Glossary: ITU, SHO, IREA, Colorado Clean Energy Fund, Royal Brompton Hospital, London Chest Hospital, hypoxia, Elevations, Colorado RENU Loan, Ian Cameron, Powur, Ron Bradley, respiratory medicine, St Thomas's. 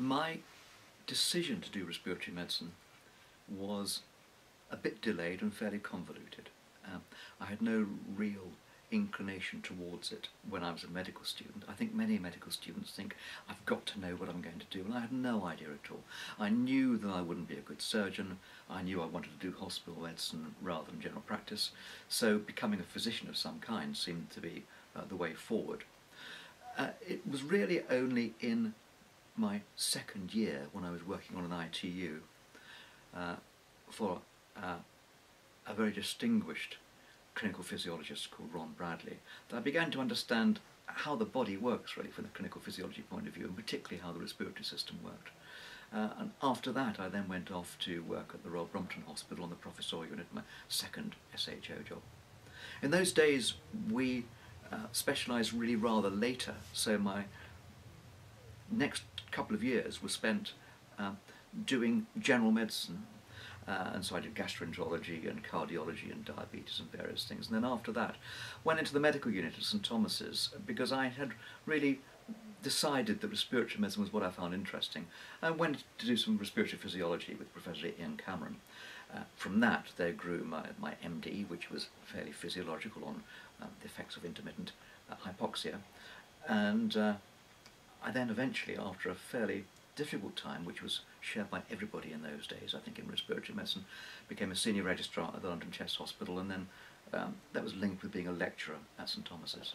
My decision to do respiratory medicine was a bit delayed and fairly convoluted. I had no real inclination towards it when I was a medical student. I think many medical students think, I've got to know what I'm going to do, and I had no idea at all. I knew that I wouldn't be a good surgeon, I knew I wanted to do hospital medicine rather than general practice, so becoming a physician of some kind seemed to be the way forward. It was really only in my second year when I was working on an ITU for a very distinguished clinical physiologist called Ron Bradley, that I began to understand how the body works really from the clinical physiology point of view, and particularly how the respiratory system worked. And after that I then went off to work at the Royal Brompton Hospital on the professorial unit, my second SHO job. In those days we specialised really rather later, so my next couple of years were spent doing general medicine. And so I did gastroenterology and cardiology and diabetes and various things, and then after that went into the medical unit at St Thomas's because I had really decided that respiratory medicine was what I found interesting, and went to do some respiratory physiology with Professor Ian Cameron. From that there grew my MD, which was fairly physiological on the effects of intermittent hypoxia, and I then eventually, after a fairly difficult time, which was shared by everybody in those days, I think, in respiratory medicine, became a senior registrar at the London Chest Hospital, and then that was linked with being a lecturer at St Thomas's.